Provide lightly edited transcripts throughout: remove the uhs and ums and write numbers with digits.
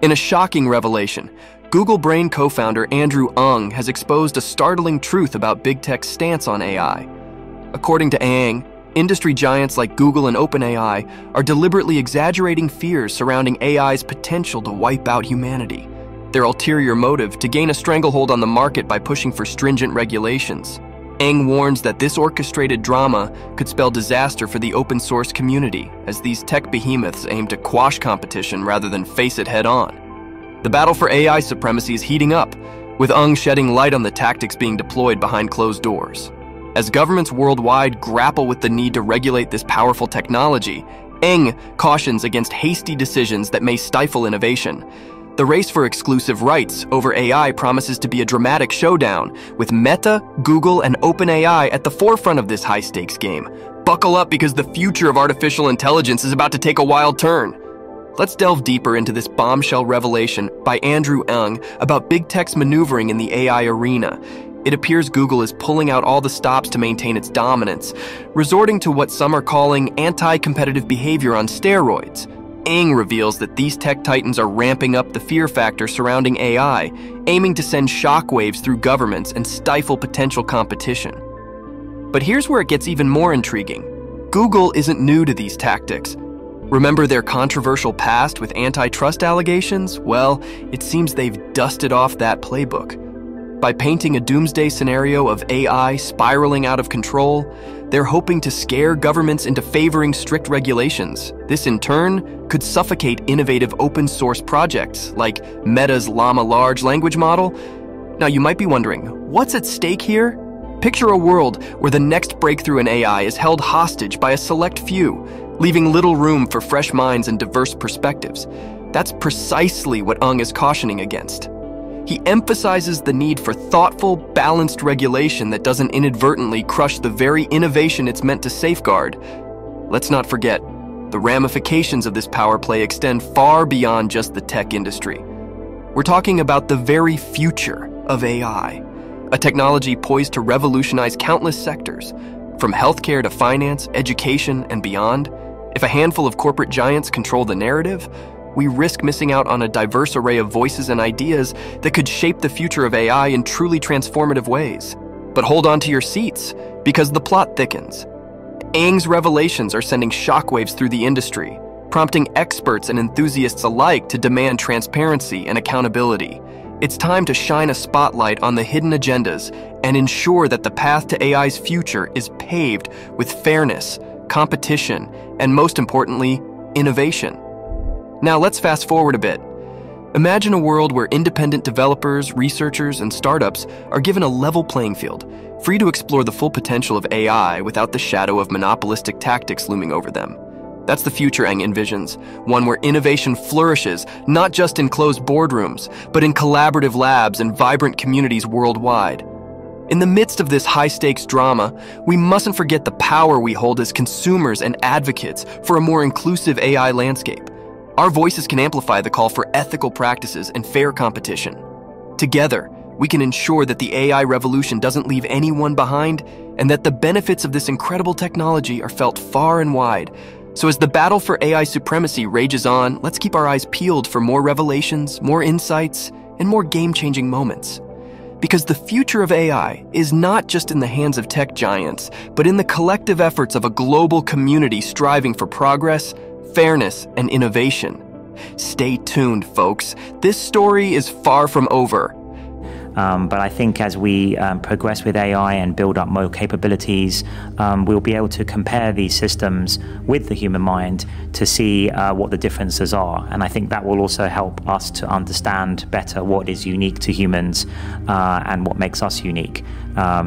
In a shocking revelation, Google Brain co-founder Andrew Ng has exposed a startling truth about big tech's stance on AI. According to Ng, industry giants like Google and OpenAI are deliberately exaggerating fears surrounding AI's potential to wipe out humanity, their ulterior motive to gain a stranglehold on the market by pushing for stringent regulations. Ng warns that this orchestrated drama could spell disaster for the open source community, as these tech behemoths aim to quash competition rather than face it head-on. The battle for AI supremacy is heating up, with Ng shedding light on the tactics being deployed behind closed doors. As governments worldwide grapple with the need to regulate this powerful technology, Ng cautions against hasty decisions that may stifle innovation. The race for exclusive rights over AI promises to be a dramatic showdown, with Meta, Google, and OpenAI at the forefront of this high-stakes game. Buckle up, because the future of artificial intelligence is about to take a wild turn. Let's delve deeper into this bombshell revelation by Andrew Ng about big tech's maneuvering in the AI arena. It appears Google is pulling out all the stops to maintain its dominance, resorting to what some are calling anti-competitive behavior on steroids. Ng reveals that these tech titans are ramping up the fear factor surrounding AI, aiming to send shockwaves through governments and stifle potential competition. But here's where it gets even more intriguing. Google isn't new to these tactics. Remember their controversial past with antitrust allegations? Well, it seems they've dusted off that playbook. By painting a doomsday scenario of AI spiraling out of control, they're hoping to scare governments into favoring strict regulations. This, in turn, could suffocate innovative open-source projects like Meta's Llama large language model. Now, you might be wondering, what's at stake here? Picture a world where the next breakthrough in AI is held hostage by a select few, leaving little room for fresh minds and diverse perspectives. That's precisely what Ng is cautioning against. He emphasizes the need for thoughtful, balanced regulation that doesn't inadvertently crush the very innovation it's meant to safeguard. Let's not forget, the ramifications of this power play extend far beyond just the tech industry. We're talking about the very future of AI, a technology poised to revolutionize countless sectors, from healthcare to finance, education, and beyond. If a handful of corporate giants control the narrative, we risk missing out on a diverse array of voices and ideas that could shape the future of AI in truly transformative ways. But hold on to your seats, because the plot thickens. Ng's revelations are sending shockwaves through the industry, prompting experts and enthusiasts alike to demand transparency and accountability. It's time to shine a spotlight on the hidden agendas and ensure that the path to AI's future is paved with fairness, competition, and most importantly, innovation. Now let's fast forward a bit. Imagine a world where independent developers, researchers, and startups are given a level playing field, free to explore the full potential of AI without the shadow of monopolistic tactics looming over them. That's the future Ng envisions, one where innovation flourishes not just in closed boardrooms, but in collaborative labs and vibrant communities worldwide. In the midst of this high-stakes drama, we mustn't forget the power we hold as consumers and advocates for a more inclusive AI landscape. Our voices can amplify the call for ethical practices and fair competition. Together, we can ensure that the AI revolution doesn't leave anyone behind and that the benefits of this incredible technology are felt far and wide. So as the battle for AI supremacy rages on, let's keep our eyes peeled for more revelations, more insights, and more game-changing moments. Because the future of AI is not just in the hands of tech giants, but in the collective efforts of a global community striving for progress, fairness, and innovation. Stay tuned, folks. This story is far from over. But I think as we progress with AI and build up more capabilities, we'll be able to compare these systems with the human mind to see what the differences are. And I think that will also help us to understand better what is unique to humans and what makes us unique.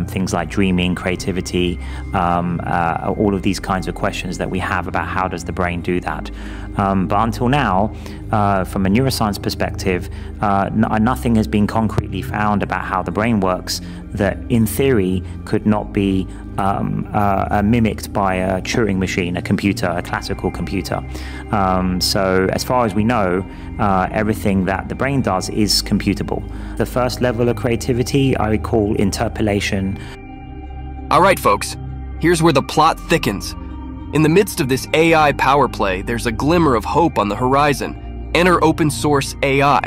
Things like dreaming, creativity, all of these kinds of questions that we have about how does the brain do that. But until now, from a neuroscience perspective, nothing has been concretely found about how the brain works that in theory could not be mimicked by a Turing machine, a computer, a classical computer. So as far as we know, everything that the brain does is computable. The first level of creativity I would call interpolation. All right, folks, here's where the plot thickens. In the midst of this AI power play, there's a glimmer of hope on the horizon. Enter open source AI.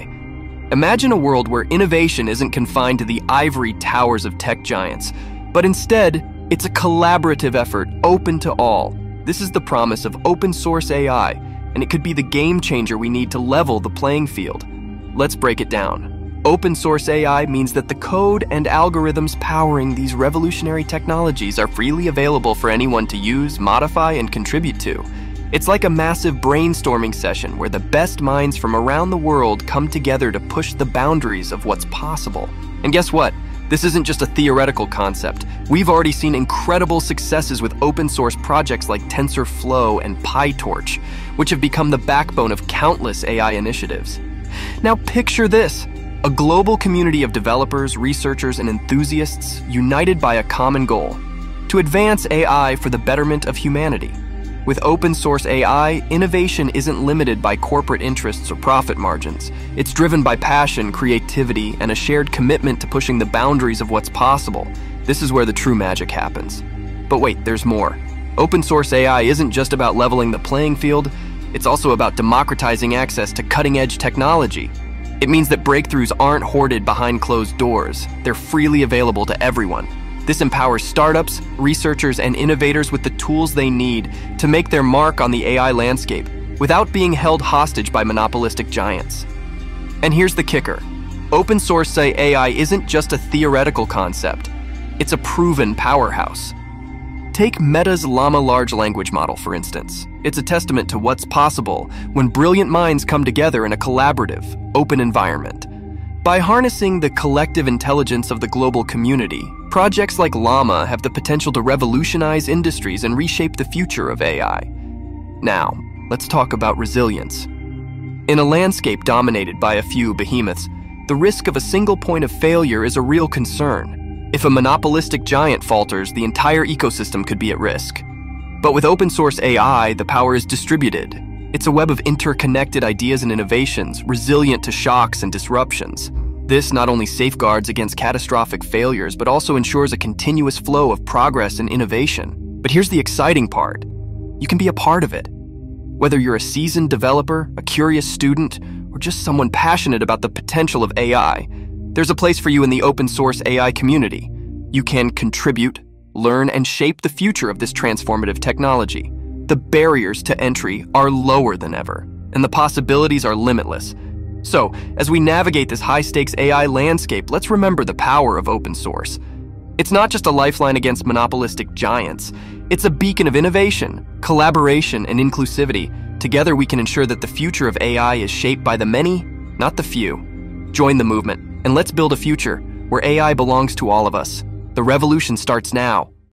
Imagine a world where innovation isn't confined to the ivory towers of tech giants, but instead, it's a collaborative effort open to all. This is the promise of open source AI, and it could be the game changer we need to level the playing field. Let's break it down. Open source AI means that the code and algorithms powering these revolutionary technologies are freely available for anyone to use, modify, and contribute to. It's like a massive brainstorming session where the best minds from around the world come together to push the boundaries of what's possible. And guess what? This isn't just a theoretical concept. We've already seen incredible successes with open source projects like TensorFlow and PyTorch, which have become the backbone of countless AI initiatives. Now picture this, a global community of developers, researchers, and enthusiasts united by a common goal, to advance AI for the betterment of humanity. With open source AI, innovation isn't limited by corporate interests or profit margins. It's driven by passion, creativity, and a shared commitment to pushing the boundaries of what's possible. This is where the true magic happens. But wait, there's more. Open source AI isn't just about leveling the playing field, it's also about democratizing access to cutting-edge technology. It means that breakthroughs aren't hoarded behind closed doors. They're freely available to everyone. This empowers startups, researchers, and innovators with the tools they need to make their mark on the AI landscape without being held hostage by monopolistic giants. And here's the kicker. Open source AI isn't just a theoretical concept. It's a proven powerhouse. Take Meta's Llama large language model, for instance. It's a testament to what's possible when brilliant minds come together in a collaborative, open environment. By harnessing the collective intelligence of the global community, projects like Llama have the potential to revolutionize industries and reshape the future of AI. Now, let's talk about resilience. In a landscape dominated by a few behemoths, the risk of a single point of failure is a real concern. If a monopolistic giant falters, the entire ecosystem could be at risk. But with open source AI, the power is distributed. It's a web of interconnected ideas and innovations, resilient to shocks and disruptions. This not only safeguards against catastrophic failures, but also ensures a continuous flow of progress and innovation. But here's the exciting part. You can be a part of it. Whether you're a seasoned developer, a curious student, or just someone passionate about the potential of AI, there's a place for you in the open source AI community. You can contribute, learn, and shape the future of this transformative technology. The barriers to entry are lower than ever, and the possibilities are limitless. So, as we navigate this high-stakes AI landscape, let's remember the power of open source. It's not just a lifeline against monopolistic giants. It's a beacon of innovation, collaboration, and inclusivity. Together, we can ensure that the future of AI is shaped by the many, not the few. Join the movement, and let's build a future where AI belongs to all of us. The revolution starts now.